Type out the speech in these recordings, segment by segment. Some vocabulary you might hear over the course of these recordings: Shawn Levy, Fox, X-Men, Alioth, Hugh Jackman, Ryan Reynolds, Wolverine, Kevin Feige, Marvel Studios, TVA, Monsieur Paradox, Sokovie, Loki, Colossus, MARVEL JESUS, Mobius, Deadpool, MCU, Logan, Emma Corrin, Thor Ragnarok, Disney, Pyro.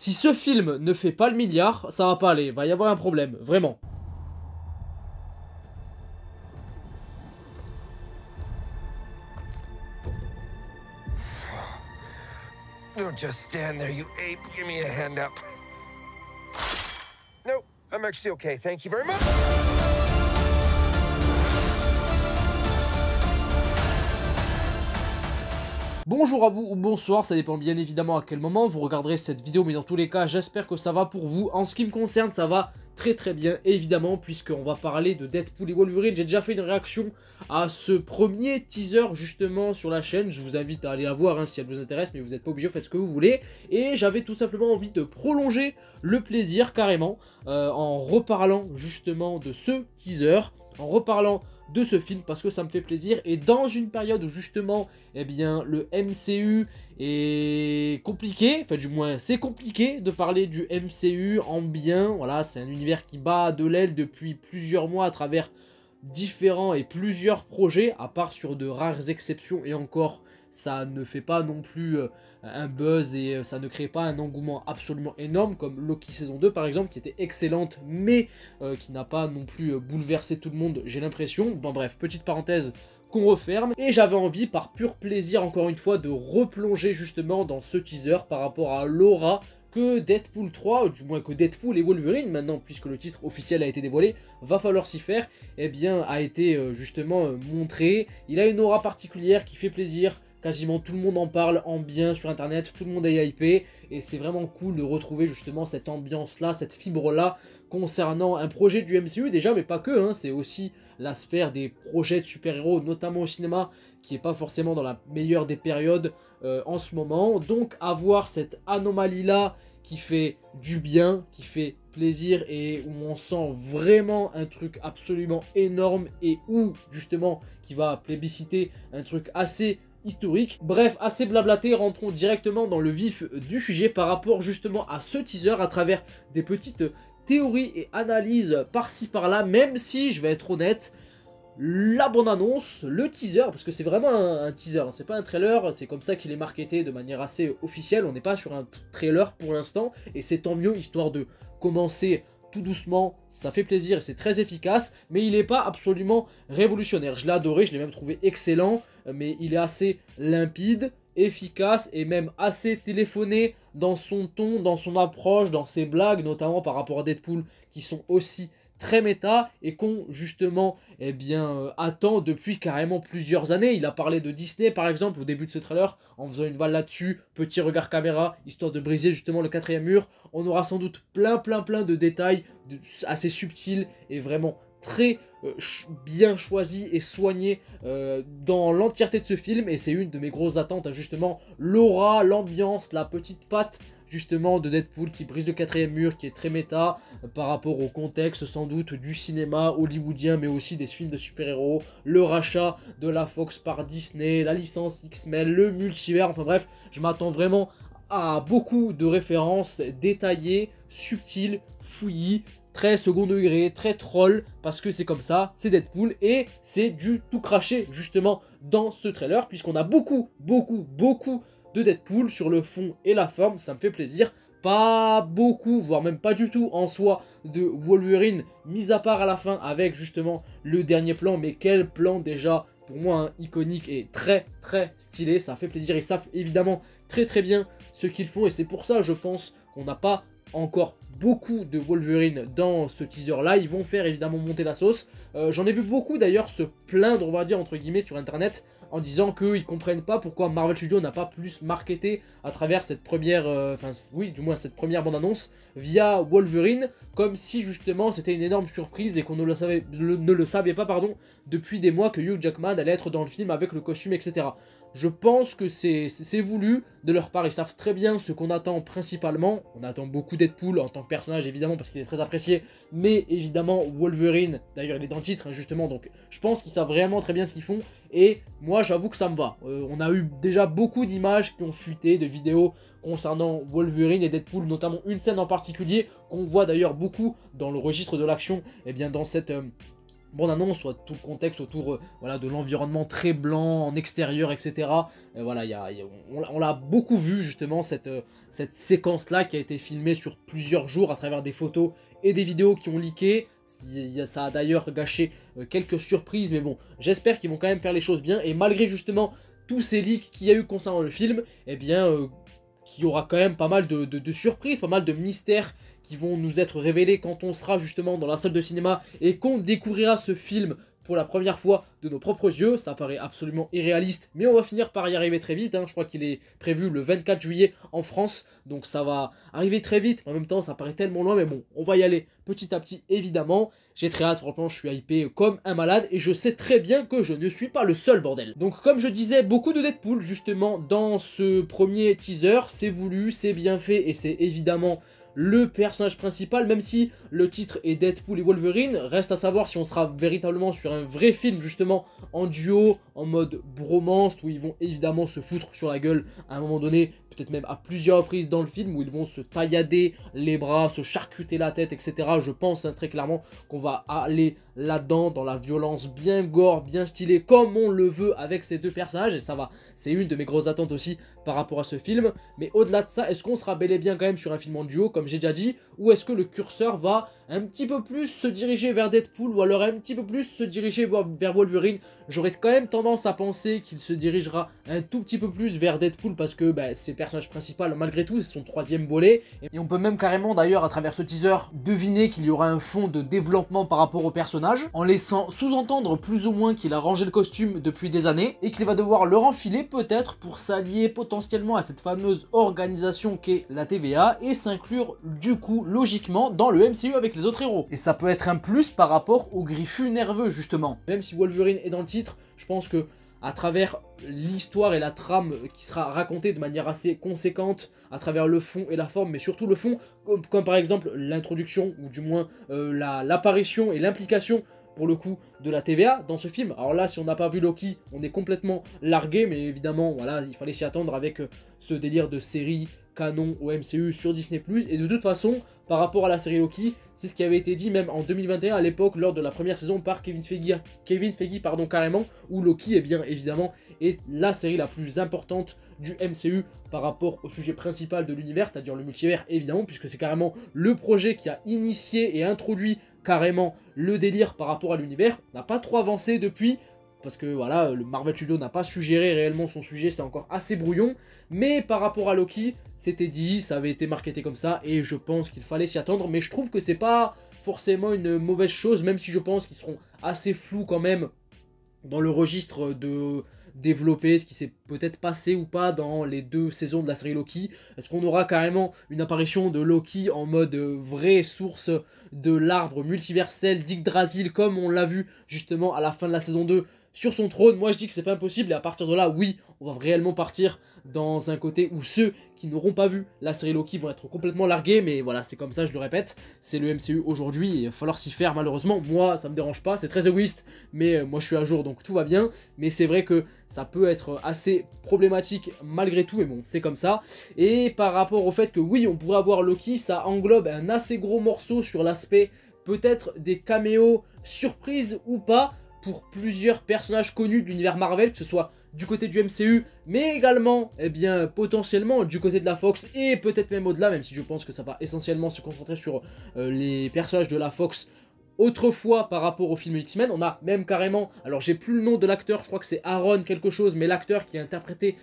Si ce film ne fait pas le milliard, ça va pas aller, il va y avoir un problème, vraiment. Don't just stand there, you ape. Give me a hand up. No, I'm actually okay. Thank you very much. Bonjour à vous ou bonsoir, ça dépend bien évidemment à quel moment vous regarderez cette vidéo, mais dans tous les cas, j'espère que ça va pour vous. En ce qui me concerne, ça va très très bien évidemment, puisqu'on va parler de Deadpool et Wolverine. J'ai déjà fait une réaction à ce premier teaser justement sur la chaîne, je vous invite à aller la voir hein, si elle vous intéresse, mais vous n'êtes pas obligé, faites ce que vous voulez. Et j'avais tout simplement envie de prolonger le plaisir carrément en reparlant justement de ce teaser, en reparlant de ce film, parce que ça me fait plaisir. Et dans une période où justement eh bien le MCU est compliqué, enfin du moins c'est compliqué de parler du MCU en bien, voilà, c'est un univers qui bat de l'aile depuis plusieurs mois à travers différents et plusieurs projets, à part sur de rares exceptions, et encore ça ne fait pas non plus un buzz et ça ne crée pas un engouement absolument énorme comme Loki saison 2 par exemple, qui était excellente mais qui n'a pas non plus bouleversé tout le monde, j'ai l'impression. Bon bref, petite parenthèse qu'on referme, et j'avais envie par pur plaisir encore une fois de replonger justement dans ce teaser par rapport à l'aura que Deadpool 3, ou du moins que Deadpool et Wolverine, maintenant puisque le titre officiel a été dévoilé, va falloir s'y faire, eh bien a été justement montré. Il a une aura particulière qui fait plaisir, quasiment tout le monde en parle en bien sur internet, tout le monde est hypé, et c'est vraiment cool de retrouver justement cette ambiance là, cette fibre là, concernant un projet du MCU déjà, mais pas que, hein, c'est aussi la sphère des projets de super-héros, notamment au cinéma, qui n'est pas forcément dans la meilleure des périodes en ce moment. Donc avoir cette anomalie là qui fait du bien, qui fait plaisir et où on sent vraiment un truc absolument énorme et où justement qui va plébisciter un truc assez historique. Bref, assez blablaté, rentrons directement dans le vif du sujet par rapport justement à ce teaser à travers des petites théories et analyses par-ci par-là, même si je vais être honnête, la bande-annonce, le teaser, parce que c'est vraiment un teaser, hein, c'est pas un trailer, c'est comme ça qu'il est marketé de manière assez officielle, on n'est pas sur un trailer pour l'instant, et c'est tant mieux, histoire de commencer tout doucement, ça fait plaisir et c'est très efficace, mais il n'est pas absolument révolutionnaire. Je l'ai adoré, je l'ai même trouvé excellent, mais il est assez limpide, efficace et même assez téléphoné dans son ton, dans son approche, dans ses blagues, notamment par rapport à Deadpool, qui sont aussi très méta et qu'on justement eh bien, attend depuis carrément plusieurs années. Il a parlé de Disney par exemple au début de ce trailer en faisant une vanne là-dessus, petit regard caméra, histoire de briser justement le quatrième mur. On aura sans doute plein de détails assez subtils et vraiment très bien choisi et soigné dans l'entièreté de ce film, et c'est une de mes grosses attentes hein, justement l'aura, l'ambiance, la petite patte justement de Deadpool qui brise le quatrième mur, qui est très méta par rapport au contexte sans doute du cinéma hollywoodien, mais aussi des films de super-héros, le rachat de la Fox par Disney, la licence X-Men, le multivers, enfin bref, je m'attends vraiment à beaucoup de références détaillées, subtiles, fouillies, très second degré, très troll, parce que c'est comme ça, c'est Deadpool, et c'est du tout craché justement dans ce trailer, puisqu'on a beaucoup de Deadpool sur le fond et la forme, ça me fait plaisir. Pas beaucoup, voire même pas du tout en soi de Wolverine, mis à part à la fin avec justement le dernier plan, mais quel plan déjà pour moi hein, iconique et très stylé, ça fait plaisir. Ils savent évidemment très bien ce qu'ils font, et c'est pour ça je pense qu'on n'a pas encore beaucoup de Wolverine dans ce teaser là. Ils vont faire évidemment monter la sauce, j'en ai vu beaucoup d'ailleurs se plaindre, on va dire entre guillemets, sur internet en disant qu'ils comprennent pas pourquoi Marvel Studios n'a pas plus marketé à travers cette première, cette première bande annonce via Wolverine, comme si justement c'était une énorme surprise et qu'on ne le savait pas depuis des mois que Hugh Jackman allait être dans le film avec le costume, etc. Je pense que c'est voulu de leur part, ils savent très bien ce qu'on attend principalement. On attend beaucoup Deadpool en tant que personnage évidemment parce qu'il est très apprécié, mais évidemment Wolverine, d'ailleurs il est dans le titre hein, justement, donc je pense qu'ils savent vraiment très bien ce qu'ils font, et moi j'avoue que ça me va. On a eu déjà beaucoup d'images qui ont fuité, de vidéos concernant Wolverine et Deadpool, notamment une scène en particulier qu'on voit d'ailleurs beaucoup dans le registre de l'action, et eh bien dans cette bande-annonce, soit tout le contexte autour voilà, de l'environnement très blanc, en extérieur, etc. Voilà, on l'a beaucoup vu justement, cette séquence-là qui a été filmée sur plusieurs jours à travers des photos et des vidéos qui ont leaké. Ça a d'ailleurs gâché quelques surprises, mais bon, j'espère qu'ils vont quand même faire les choses bien. Et malgré justement tous ces leaks qu'il y a eu concernant le film, eh bien, qu'il y aura quand même pas mal de surprises, pas mal de mystères qui vont nous être révélés quand on sera justement dans la salle de cinéma et qu'on découvrira ce film pour la première fois de nos propres yeux. Ça paraît absolument irréaliste, mais on va finir par y arriver très vite, hein. Je crois qu'il est prévu le 24 juillet en France, donc ça va arriver très vite. En même temps, ça paraît tellement loin, mais bon, on va y aller petit à petit, évidemment. J'ai très hâte, franchement, je suis hypé comme un malade et je sais très bien que je ne suis pas le seul, bordel. Donc comme je disais, beaucoup de Deadpool, justement, dans ce premier teaser, c'est voulu, c'est bien fait et c'est évidemment le personnage principal, même si le titre est Deadpool et Wolverine. Reste à savoir si on sera véritablement sur un vrai film, justement, en duo, en mode bromance, où ils vont évidemment se foutre sur la gueule à un moment donné, peut-être même à plusieurs reprises dans le film, où ils vont se taillader les bras, se charcuter la tête, etc. Je pense hein, très clairement qu'on va aller là-dedans, dans la violence bien gore, bien stylée, comme on le veut avec ces deux personnages, et ça va, c'est une de mes grosses attentes aussi par rapport à ce film. Mais au-delà de ça, est-ce qu'on sera bel et bien quand même sur un film en duo, comme j'ai déjà dit, ou est-ce que le curseur va un petit peu plus se diriger vers Deadpool, ou alors un petit peu plus se diriger vers Wolverine? J'aurais quand même tendance à penser qu'il se dirigera un tout petit peu plus vers Deadpool, parce que bah, c'est le personnage principal malgré tout, c'est son troisième volet. Et on peut même carrément d'ailleurs à travers ce teaser deviner qu'il y aura un fond de développement par rapport au personnage, en laissant sous-entendre plus ou moins qu'il a rangé le costume depuis des années et qu'il va devoir le renfiler peut-être pour s'allier potentiellement à cette fameuse organisation qu'est la TVA et s'inclure du coup logiquement dans le MCU avec les autres héros. Et ça peut être un plus par rapport au griffu nerveux justement. Même si Wolverine est dans le titre, je pense que à travers l'histoire et la trame qui sera racontée de manière assez conséquente, à travers le fond et la forme, mais surtout le fond, comme par exemple l'introduction ou du moins l'apparition et l'implication pour le coup de la TVA dans ce film. Alors là, si on n'a pas vu Loki, on est complètement largué, mais évidemment voilà, il fallait s'y attendre avec ce délire de série canon au MCU sur Disney+. Et de toute façon, par rapport à la série Loki, c'est ce qui avait été dit même en 2021 à l'époque, lors de la première saison par Kevin Feige pardon, carrément, où Loki est bien évidemment est la série la plus importante du MCU par rapport au sujet principal de l'univers, c'est-à-dire le multivers évidemment, puisque c'est carrément le projet qui a initié et introduit carrément le délire par rapport à l'univers. N'a pas trop avancé depuis, parce que voilà, le Marvel Studios n'a pas suggéré réellement son sujet, c'est encore assez brouillon. Mais par rapport à Loki, c'était dit, ça avait été marketé comme ça, et je pense qu'il fallait s'y attendre. Mais je trouve que c'est pas forcément une mauvaise chose, même si je pense qu'ils seront assez flous quand même dans le registre de développer ce qui s'est peut-être passé ou pas dans les deux saisons de la série Loki. Est-ce qu'on aura carrément une apparition de Loki en mode vraie source de l'arbre multiversel d'Yggdrasil, comme on l'a vu justement à la fin de la saison 2 sur son trône? Moi je dis que c'est pas impossible, et à partir de là, oui, on va réellement partir dans un côté où ceux qui n'auront pas vu la série Loki vont être complètement largués. Mais voilà, c'est comme ça, je le répète, c'est le MCU aujourd'hui, il va falloir s'y faire malheureusement. Moi ça me dérange pas, c'est très égoïste, mais moi je suis à jour donc tout va bien. Mais c'est vrai que ça peut être assez problématique malgré tout, mais bon, c'est comme ça. Et par rapport au fait que oui, on pourrait avoir Loki, ça englobe un assez gros morceau sur l'aspect peut-être des caméos surprises ou pas pour plusieurs personnages connus de l'univers Marvel, que ce soit du côté du MCU, mais également, eh bien, potentiellement du côté de la Fox, et peut-être même au-delà, même si je pense que ça va essentiellement se concentrer sur les personnages de la Fox autrefois par rapport au film X-Men. On a même carrément, alors j'ai plus le nom de l'acteur, je crois que c'est Aaron quelque chose, mais l'acteur qui a interprété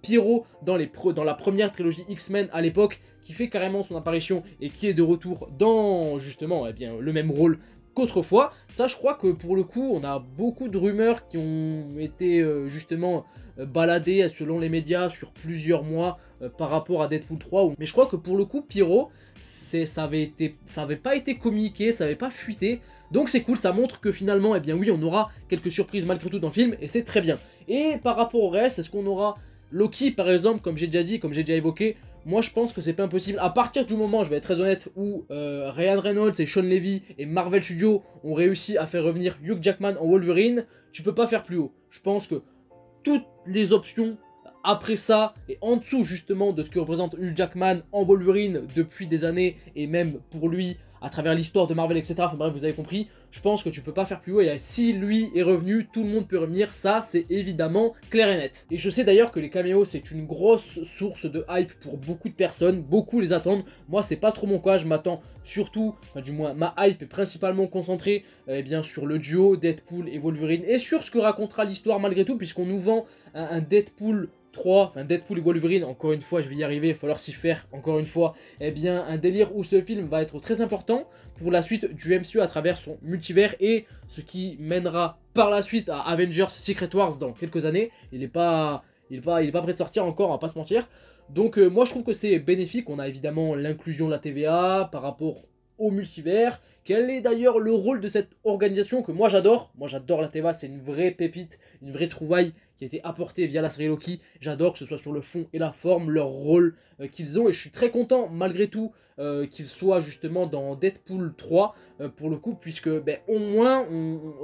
Pyro dans la première trilogie X-Men à l'époque, qui fait carrément son apparition et qui est de retour dans, justement, eh bien, le même rôle qu'autrefois. Ça, je crois que pour le coup, on a beaucoup de rumeurs qui ont été justement baladées selon les médias sur plusieurs mois par rapport à Deadpool 3. Mais je crois que pour le coup, Pyro, ça avait pas été communiqué, ça avait pas fuité. Donc c'est cool, ça montre que finalement, eh bien oui, on aura quelques surprises malgré tout dans le film, et c'est très bien. Et par rapport au reste, est-ce qu'on aura Loki par exemple, comme j'ai déjà dit, comme j'ai déjà évoqué? Moi je pense que c'est pas impossible, à partir du moment, je vais être très honnête, où Ryan Reynolds et Shawn Levy et Marvel Studios ont réussi à faire revenir Hugh Jackman en Wolverine, tu peux pas faire plus haut. Je pense que toutes les options après ça, et en dessous justement de ce que représente Hugh Jackman en Wolverine depuis des années, et même pour lui à travers l'histoire de Marvel, etc. Enfin bref, vous avez compris, je pense que tu peux pas faire plus haut, et si lui est revenu, tout le monde peut revenir, ça c'est évidemment clair et net. Et je sais d'ailleurs que les caméos c'est une grosse source de hype pour beaucoup de personnes, beaucoup les attendent, moi c'est pas trop mon cas, je m'attends surtout, enfin, du moins ma hype est principalement concentrée bien sur le duo Deadpool et Wolverine, et sur ce que racontera l'histoire malgré tout, puisqu'on nous vend un Deadpool 3, enfin Deadpool et Wolverine, encore une fois je vais y arriver, il va falloir s'y faire encore une fois, eh bien un délire où ce film va être très important pour la suite du MCU à travers son multivers et ce qui mènera par la suite à Avengers Secret Wars dans quelques années. Il est pas prêt de sortir encore, on va pas se mentir. Donc moi je trouve que c'est bénéfique, on a évidemment l'inclusion de la TVA par rapport au multivers. Quel est d'ailleurs le rôle de cette organisation que moi j'adore? Moi j'adore la TVA, c'est une vraie pépite, une vraie trouvaille qui a été apportée via la série Loki. J'adore que ce soit sur le fond et la forme, leur rôle qu'ils ont. Et je suis très content malgré tout qu'ils soient justement dans Deadpool 3 pour le coup. Puisque ben, au moins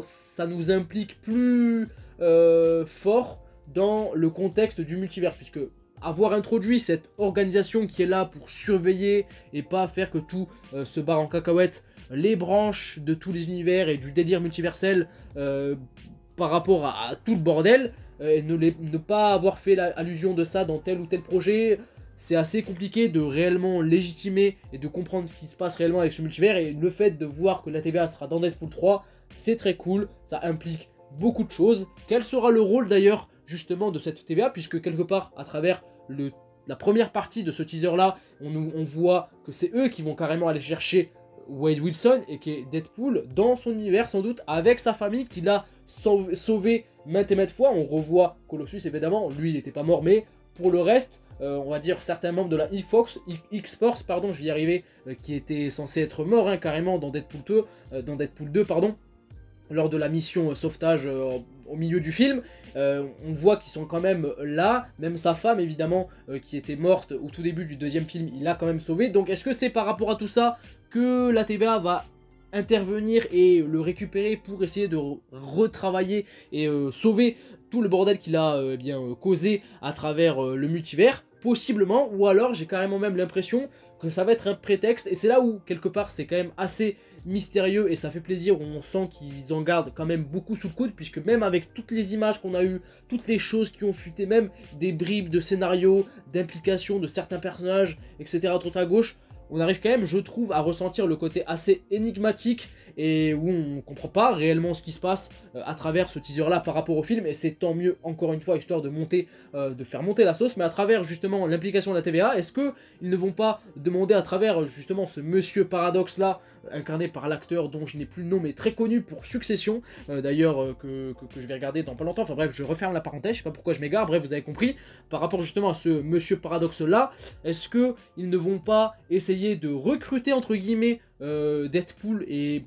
ça nous implique plus fort dans le contexte du multivers. Puisque avoir introduit cette organisation qui est là pour surveiller et pas faire que tout se barre en cacahuète, les branches de tous les univers et du délire multiversel par rapport à tout le bordel, et ne pas avoir fait allusion de ça dans tel ou tel projet, c'est assez compliqué de réellement légitimer et de comprendre ce qui se passe réellement avec ce multivers, et le fait de voir que la TVA sera dans Deadpool 3, c'est très cool, ça implique beaucoup de choses. Quel sera le rôle d'ailleurs justement de cette TVA, puisque quelque part à travers la première partie de ce teaser là, on voit que c'est eux qui vont carrément aller chercher Wade Wilson, et qui est Deadpool dans son univers sans doute, avec sa famille qu'il a sauvé maintes et maintes fois. On revoit Colossus évidemment, lui il n'était pas mort, mais pour le reste on va dire certains membres de la X-Force, pardon je vais y arriver, qui étaient censés être morts hein, carrément dans Deadpool 2 pardon, lors de la mission sauvetage au milieu du film. On voit qu'ils sont quand même là, même sa femme évidemment qui était morte au tout début du deuxième film, il l'a quand même sauvée. Donc est-ce que c'est par rapport à tout ça que la TVA va intervenir et le récupérer pour essayer de retravailler et sauver tout le bordel qu'il a causé à travers le multivers? Possiblement, ou alors j'ai carrément même l'impression que ça va être un prétexte, et c'est là où quelque part c'est quand même assez mystérieux et ça fait plaisir, on sent qu'ils en gardent quand même beaucoup sous le coude, puisque même avec toutes les images qu'on a eues, toutes les choses qui ont fuité, même des bribes de scénarios, d'implications de certains personnages, etc. tout à gauche, on arrive quand même, je trouve, à ressentir le côté assez énigmatique et où on comprend pas réellement ce qui se passe à travers ce teaser là par rapport au film, et c'est tant mieux encore une fois, histoire de monter, de faire monter la sauce, mais à travers justement l'implication de la TVA, est-ce qu'ils ne vont pas demander à travers justement ce Monsieur Paradox là, incarné par l'acteur dont je n'ai plus le nom mais très connu pour Succession, d'ailleurs que je vais regarder dans pas longtemps, enfin bref je referme la parenthèse, je sais pas pourquoi je m'égare, bref vous avez compris, par rapport justement à ce Monsieur Paradox là, est-ce qu'ils ne vont pas essayer de recruter entre guillemets Deadpool et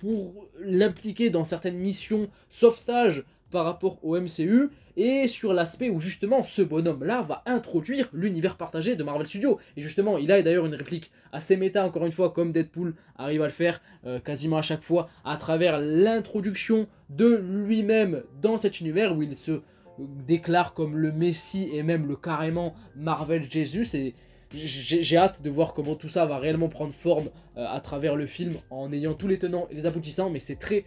pour l'impliquer dans certaines missions sauvetage par rapport au MCU, et sur l'aspect où justement ce bonhomme là va introduire l'univers partagé de Marvel Studios, et justement il a d'ailleurs une réplique assez méta encore une fois, comme Deadpool arrive à le faire quasiment à chaque fois, à travers l'introduction de lui-même dans cet univers où il se déclare comme le Messie et même le carrément Marvel Jesus. Et j'ai hâte de voir comment tout ça va réellement prendre forme à travers le film, en ayant tous les tenants et les aboutissants, mais c'est très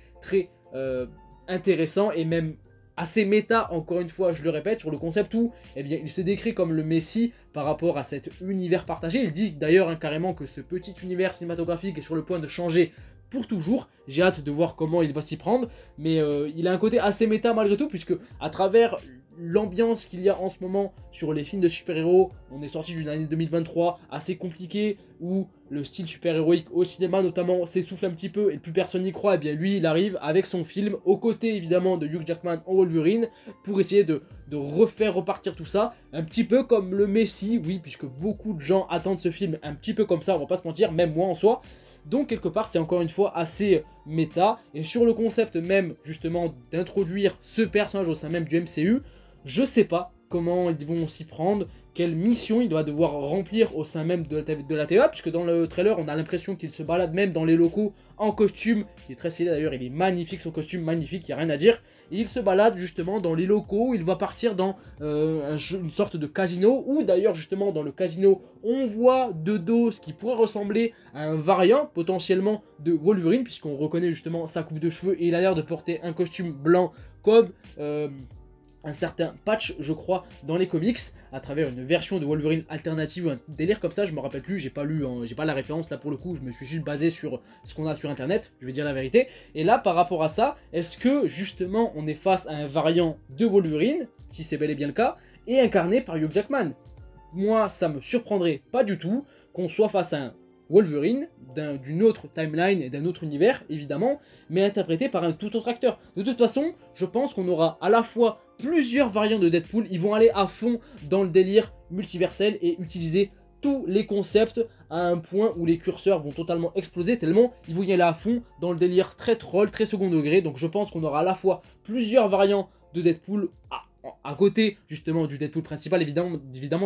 intéressant et même assez méta encore une fois, je le répète, sur le concept où eh bien, il se décrit comme le Messie par rapport à cet univers partagé. Il dit d'ailleurs hein, carrément que ce petit univers cinématographique est sur le point de changer pour toujours. J'ai hâte de voir comment il va s'y prendre, mais il a un côté assez méta malgré tout, puisque à travers l'ambiance qu'il y a en ce moment sur les films de super-héros, on est sorti d'une année 2023 assez compliquée où le style super-héroïque au cinéma notamment s'essouffle un petit peu et plus personne n'y croit, et bien lui il arrive avec son film, aux côtés évidemment de Hugh Jackman en Wolverine, pour essayer de refaire repartir tout ça, un petit peu comme le Messie, oui, puisque beaucoup de gens attendent ce film un petit peu comme ça, on va pas se mentir, même moi en soi. Donc quelque part c'est encore une fois assez méta, et sur le concept même justement d'introduire ce personnage au sein même du MCU, je sais pas comment ils vont s'y prendre, quelle mission il doit devoir remplir au sein même de la TVA, puisque dans le trailer on a l'impression qu'il se balade même dans les locaux en costume, qui est très stylé d'ailleurs, il est magnifique son costume, magnifique, il n'y a rien à dire. Et il se balade justement dans les locaux, il va partir dans une sorte de casino, où d'ailleurs justement dans le casino on voit de dos ce qui pourrait ressembler à un variant potentiellement de Wolverine, puisqu'on reconnaît justement sa coupe de cheveux et il a l'air de porter un costume blanc comme... un certain patch, je crois, dans les comics, à travers une version de Wolverine alternative ou un délire comme ça, je me rappelle plus, j'ai pas lu, hein, j'ai pas la référence là pour le coup, je me suis juste basé sur ce qu'on a sur internet, je vais dire la vérité. Et là, par rapport à ça, est-ce que justement on est face à un variant de Wolverine, si c'est bel et bien le cas, et incarné par Hugh Jackman? Moi, ça me surprendrait pas du tout qu'on soit face à un Wolverine d'une autre timeline et d'un autre univers, évidemment, mais interprété par un tout autre acteur. De toute façon, je pense qu'on aura à la fois plusieurs variantes de Deadpool, ils vont aller à fond dans le délire multiversel et utiliser tous les concepts à un point où les curseurs vont totalement exploser, tellement ils vont y aller à fond dans le délire très troll, très second degré. Donc je pense qu'on aura à la fois plusieurs variantes de Deadpool à côté justement du Deadpool principal, évidemment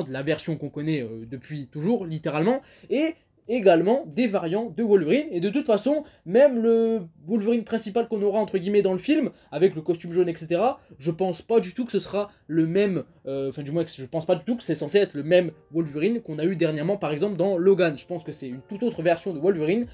de la version qu'on connaît depuis toujours, littéralement, et également des variants de Wolverine. Et de toute façon, même le Wolverine principal qu'on aura entre guillemets dans le film, avec le costume jaune etc, je pense pas du tout que ce sera le même, enfin du moins je pense pas du tout que c'est censé être le même Wolverine qu'on a eu dernièrement par exemple dans Logan. Je pense que c'est une toute autre version de Wolverine.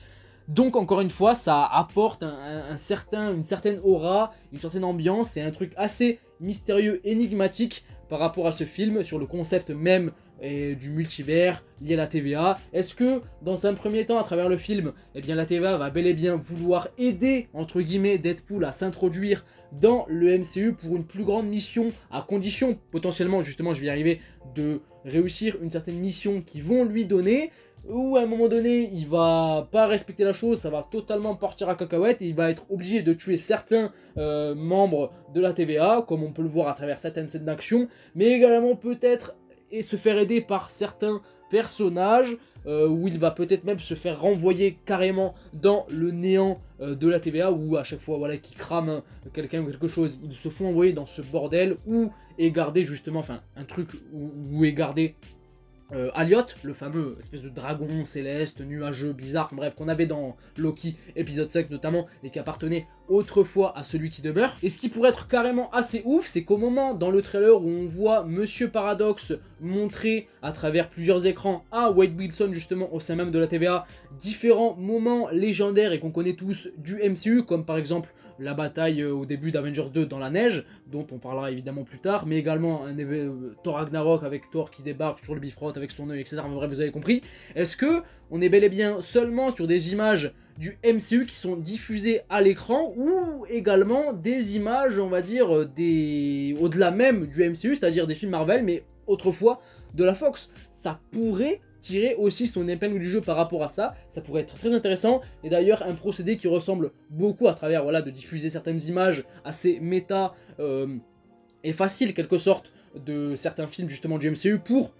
Donc encore une fois, ça apporte une certaine aura, une certaine ambiance, et un truc assez mystérieux, énigmatique par rapport à ce film, sur le concept même et du multivers lié à la TVA. Est-ce que dans un premier temps à travers le film, eh bien la TVA va bel et bien vouloir aider entre guillemets Deadpool à s'introduire dans le MCU pour une plus grande mission, à condition potentiellement, justement je vais y arriver, de réussir une certaine mission qu'ils vont lui donner, ou à un moment donné il va pas respecter la chose, ça va totalement partir à cacahuète et il va être obligé de tuer certains membres de la TVA, comme on peut le voir à travers certaines scènes d'action, mais également peut-être et se faire aider par certains personnages, où il va peut-être même se faire renvoyer carrément dans le néant de la TVA, où à chaque fois voilà, qu'il crame quelqu'un ou quelque chose, ils se font envoyer dans ce bordel, où est gardé justement, enfin un truc où est gardé Alioth, le fameux espèce de dragon céleste, nuageux, bizarre, enfin bref, qu'on avait dans Loki épisode 5 notamment, et qui appartenait autrefois à celui qui demeure. Et ce qui pourrait être carrément assez ouf, c'est qu'au moment dans le trailer où on voit Monsieur Paradox montrer à travers plusieurs écrans à Wade Wilson justement au sein même de la TVA différents moments légendaires et qu'on connaît tous du MCU, comme par exemple la bataille au début d'Avengers 2 dans la neige, dont on parlera évidemment plus tard, mais également Thor Ragnarok avec Thor qui débarque sur le Bifrost avec son œil, etc. Mais bref, vous avez compris. Est-ce que on est bel et bien seulement sur des images du MCU qui sont diffusées à l'écran, ou également des images, on va dire, au-delà même du MCU, c'est-à-dire des films Marvel, mais autrefois de la Fox? Ça pourrait tirer aussi son épingle du jeu par rapport à ça, ça pourrait être très intéressant. Et d'ailleurs un procédé qui ressemble beaucoup à travers, voilà, de diffuser certaines images assez méta et facile quelque sorte de certains films justement du MCU pour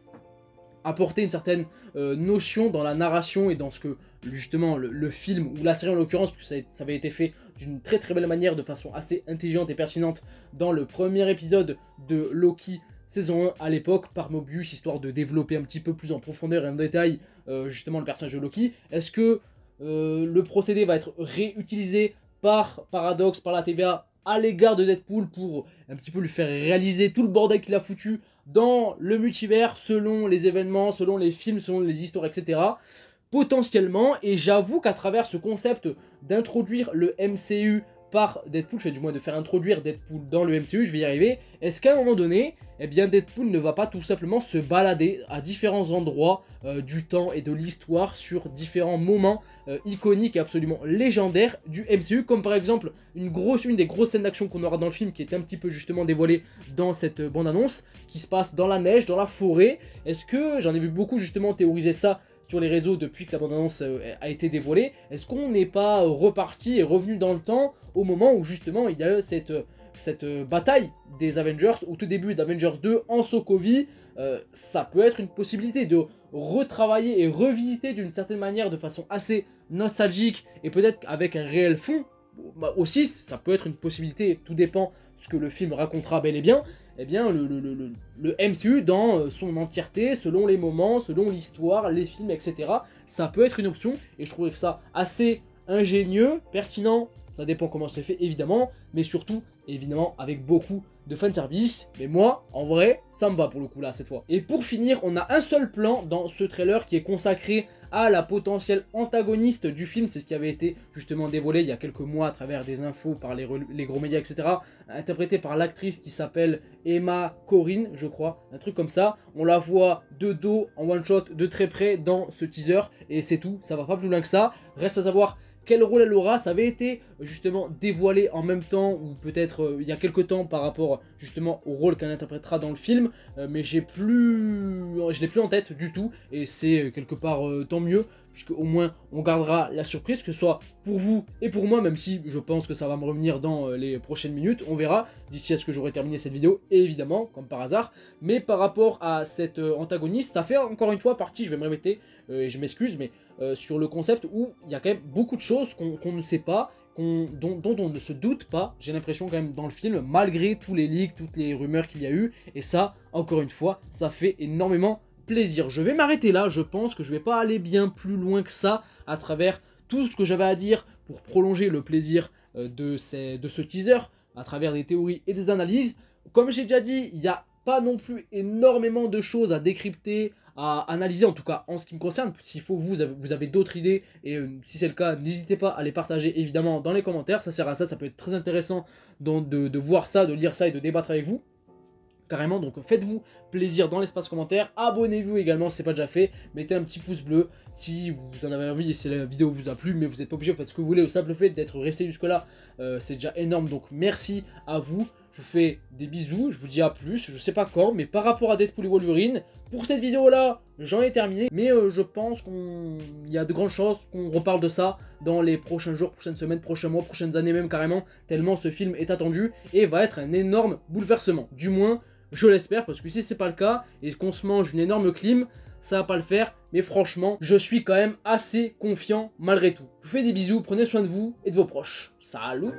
apporter une certaine notion dans la narration et dans ce que justement le film ou la série en l'occurrence, puisque ça avait été fait d'une très très belle manière, de façon assez intelligente et pertinente dans le premier épisode de Loki saison 1 à l'époque par Mobius, histoire de développer un petit peu plus en profondeur et en détail justement le personnage de Loki. Est-ce que le procédé va être réutilisé par Paradox, par la TVA à l'égard de Deadpool pour un petit peu lui faire réaliser tout le bordel qu'il a foutu dans le multivers selon les événements, selon les films, selon les histoires, etc. Potentiellement, et j'avoue qu'à travers ce concept d'introduire le MCU par Deadpool, je fais du moins de faire introduire Deadpool dans le MCU, je vais y arriver, est-ce qu'à un moment donné, eh bien Deadpool ne va pas tout simplement se balader à différents endroits du temps et de l'histoire sur différents moments iconiques et absolument légendaires du MCU, comme par exemple une des grosses scènes d'action qu'on aura dans le film, qui est un petit peu justement dévoilée dans cette bande-annonce, qui se passe dans la neige, dans la forêt. Est-ce que, j'en ai vu beaucoup justement théoriser ça sur les réseaux depuis que la bande-annonce a été dévoilée, est-ce qu'on n'est pas reparti et revenu dans le temps au moment où justement il y a eu cette bataille des Avengers au tout début d'Avengers 2 en Sokovie? Ça peut être une possibilité de retravailler et revisiter d'une certaine manière, de façon assez nostalgique et peut-être avec un réel fond. Bah aussi, ça peut être une possibilité, tout dépend ce que le film racontera bel et bien, eh bien, le MCU dans son entièreté, selon les moments, selon l'histoire, les films, etc. Ça peut être une option, et je trouvais que ça assez ingénieux, pertinent, ça dépend comment c'est fait, évidemment, mais surtout, évidemment, avec beaucoup de fanservice. Mais moi, en vrai, ça me va pour le coup, là, cette fois. Et pour finir, on a un seul plan dans ce trailer qui est consacré à la potentielle antagoniste du film. C'est ce qui avait été justement dévoilé il y a quelques mois à travers des infos par les gros médias, etc. Interprétée par l'actrice qui s'appelle Emma Corrin, je crois, un truc comme ça. On la voit de dos, en one shot, de très près dans ce teaser. Et c'est tout, ça va pas plus loin que ça. Reste à savoir quel rôle elle aura. Ça avait été justement dévoilé en même temps, ou peut-être il y a quelques temps, par rapport justement au rôle qu'elle interprétera dans le film, mais je l'ai plus en tête du tout, et c'est quelque part tant mieux, puisque au moins on gardera la surprise, que ce soit pour vous et pour moi, même si je pense que ça va me revenir dans les prochaines minutes, on verra, d'ici à ce que j'aurai terminé cette vidéo, évidemment, comme par hasard. Mais par rapport à cette antagoniste, ça fait encore une fois partie, je vais me répéter, et je m'excuse, mais sur le concept où il y a quand même beaucoup de choses qu'on ne sait pas, dont on ne se doute pas, j'ai l'impression quand même dans le film, malgré tous les leaks, toutes les rumeurs qu'il y a eu, et ça, encore une fois, ça fait énormément plaisir. Je vais m'arrêter là, je pense que je vais pas aller bien plus loin que ça à travers tout ce que j'avais à dire pour prolonger le plaisir de ce teaser, à travers des théories et des analyses. Comme j'ai déjà dit, il n'y a pas non plus énormément de choses à décrypter, à analyser, en tout cas en ce qui me concerne. S'il faut, vous avez d'autres idées, et si c'est le cas, n'hésitez pas à les partager évidemment dans les commentaires, ça sert à ça, ça peut être très intéressant de voir ça, de lire ça et de débattre avec vous. Carrément, donc faites-vous plaisir dans l'espace commentaire, abonnez-vous également si ce n'est pas déjà fait, mettez un petit pouce bleu si vous en avez envie et si la vidéo vous a plu, mais vous n'êtes pas obligé, vous faites ce que vous voulez, au simple fait d'être resté jusque là, c'est déjà énorme, donc merci à vous, je vous fais des bisous, je vous dis à plus, je ne sais pas quand, mais par rapport à Deadpool et Wolverine, pour cette vidéo là, j'en ai terminé, mais je pense qu'il y a de grandes chances qu'on reparle de ça dans les prochains jours, prochaines semaines, prochains mois, prochaines années même carrément, tellement ce film est attendu et va être un énorme bouleversement, du moins je l'espère, parce que si c'est pas le cas et qu'on se mange une énorme clim, ça va pas le faire. Mais franchement, je suis quand même assez confiant malgré tout. Je vous fais des bisous, prenez soin de vous et de vos proches. Salut!